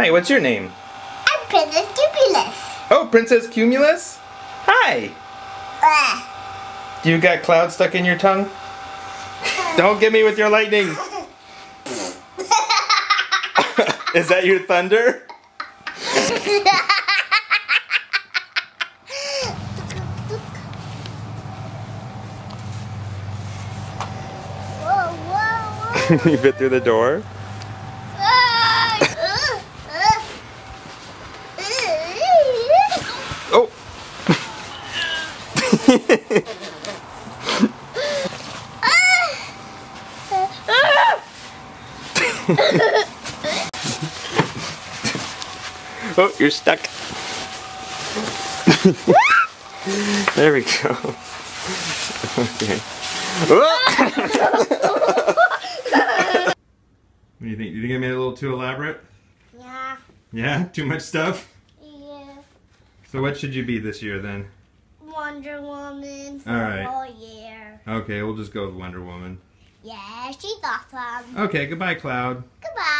Hi, what's your name? I'm Princess Cumulus. Oh, Princess Cumulus? Hi. You got clouds stuck in your tongue? Don't get me with your lightning. Is that your thunder? You fit through the door? Oh! Oh, you're stuck. There we go. Okay. What do you think? Do you think I made it a little too elaborate? Yeah. Yeah? Too much stuff? Yeah. So what should you be this year then? Wonder Woman for the whole year. Okay, we'll just go with Wonder Woman. Yeah, she's awesome. Okay, goodbye, Cloud. Goodbye.